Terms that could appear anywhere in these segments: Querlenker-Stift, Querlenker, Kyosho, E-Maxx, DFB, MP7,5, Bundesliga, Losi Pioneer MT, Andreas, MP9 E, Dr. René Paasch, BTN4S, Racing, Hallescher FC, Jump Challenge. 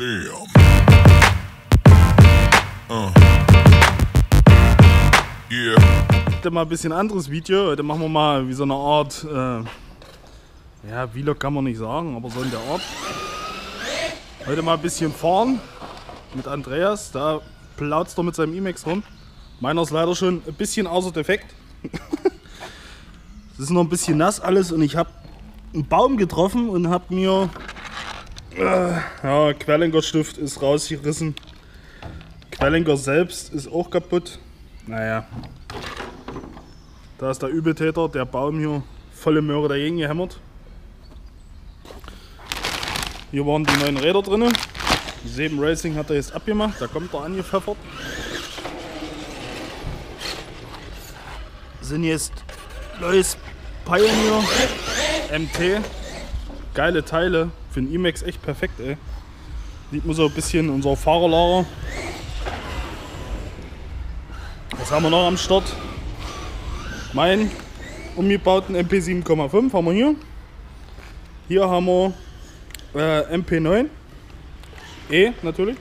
Heute mal ein bisschen anderes Video. Heute machen wir mal wie so eine Art, ja, Vlog kann man nicht sagen, aber so in der Art. Heute mal ein bisschen fahren mit Andreas. Da plautzt er mit seinem E-Maxx rum. Meiner ist leider schon ein bisschen außer Defekt. Es ist noch ein bisschen nass alles und ich habe einen Baum getroffen und habe mir... ja, Querlenker-Stift ist rausgerissen. Querlenker selbst ist auch kaputt. Naja. Da ist der Übeltäter, der Baum hier, volle Möhre dagegen gehämmert. Hier waren die neuen Räder drin. Die 7 Racing hat er jetzt abgemacht, da kommt er angepfeffert. Sind jetzt Losi Pioneer MT. Geile Teile, für den E-Maxx echt perfekt, ey. Sieht man so ein bisschen unser Fahrerlager. Was haben wir noch am Start? Meinen umgebauten MP7,5 haben wir hier. Hier haben wir MP9 E natürlich.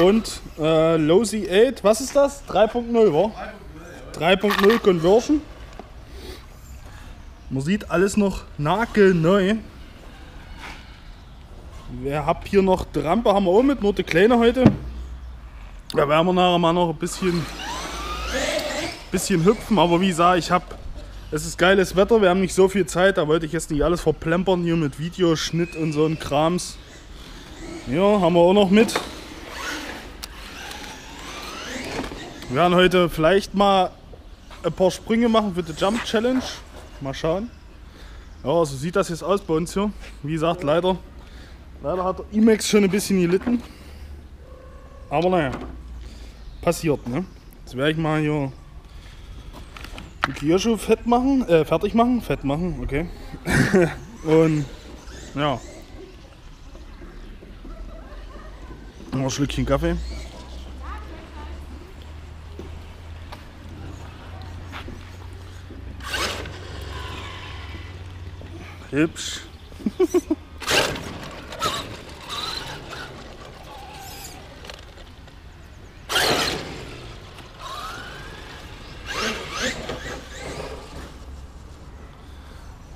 Und Losi 8, was ist das? 3.0, war? 3.0 Conversion. Man sieht alles noch nagelneu. Wir haben hier noch die Rampe, haben wir auch mit, nur die kleine heute. Da werden wir nachher mal noch ein bisschen hüpfen, aber wie gesagt, es ist geiles Wetter, wir haben nicht so viel Zeit, da wollte ich jetzt nicht alles verplempern hier mit Videoschnitt und so ein Krams. Ja, haben wir auch noch mit. Wir werden heute vielleicht mal ein paar Sprünge machen für die Jump Challenge. Mal schauen. Ja, so sieht das jetzt aus bei uns hier. Wie gesagt, leider hat der E-Maxx schon ein bisschen gelitten. Aber naja, passiert, ne? Jetzt werde ich mal hier den Kyosho fertig machen, okay. Und ja. Noch ein Schlückchen Kaffee. Hübsch.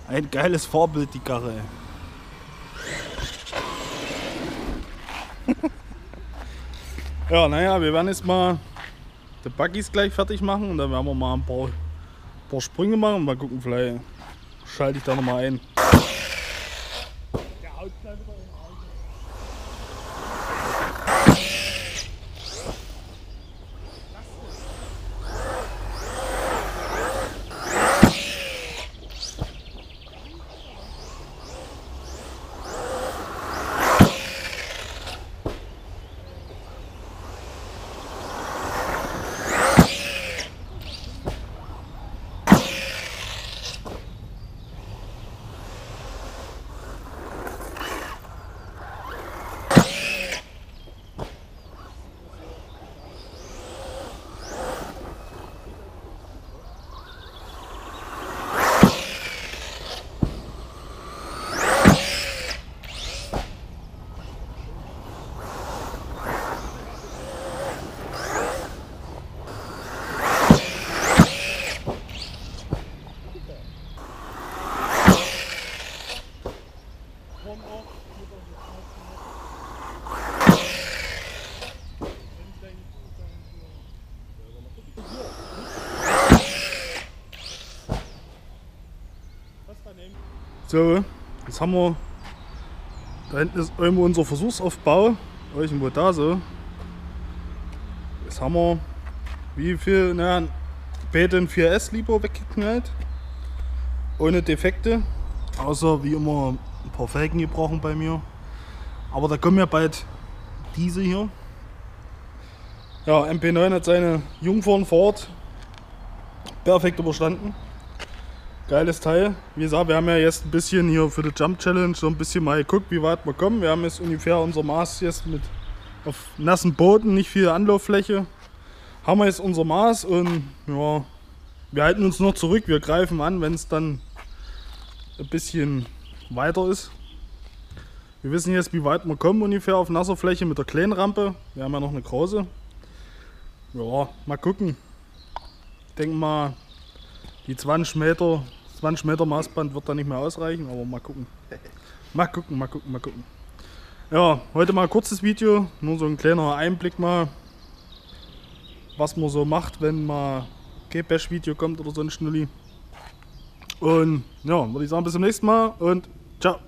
Ein geiles Vorbild, die Karre. Ja, naja, wir werden jetzt mal die Buggies gleich fertig machen und dann werden wir mal ein paar Sprünge machen und mal gucken, vielleicht schalte ich da nochmal ein. So, jetzt haben wir, da hinten ist irgendwo unser Versuchsaufbau, irgendwo da so. Jetzt haben wir, wie viel, naja, BTN4S lieber weggeknallt, ohne Defekte, außer wie immer ein paar Felgen gebrochen bei mir. Aber da kommen ja bald diese hier. Ja, MP9 hat seine Jungfernfahrt perfekt überstanden. Geiles Teil. Wie gesagt, wir haben ja jetzt ein bisschen hier für die Jump Challenge so ein bisschen mal geguckt, wie weit wir kommen. Wir haben jetzt ungefähr unser Maß jetzt mit auf nassen Boden, nicht viel Anlauffläche. Haben wir jetzt unser Maß und ja, wir halten uns noch zurück. Wir greifen an, wenn es dann ein bisschen weiter ist. Wir wissen jetzt, wie weit wir kommen ungefähr auf nasser Fläche mit der kleinen Rampe. Wir haben ja noch eine große. Ja, mal gucken. Ich denke mal, die 20 Meter Maßband wird da nicht mehr ausreichen, aber mal gucken. Mal gucken. Ja, heute mal ein kurzes Video, nur so ein kleiner Einblick mal, was man so macht, wenn mal kein Bash-Video kommt oder so ein Schnulli. Und ja, würde ich sagen, bis zum nächsten Mal und ciao.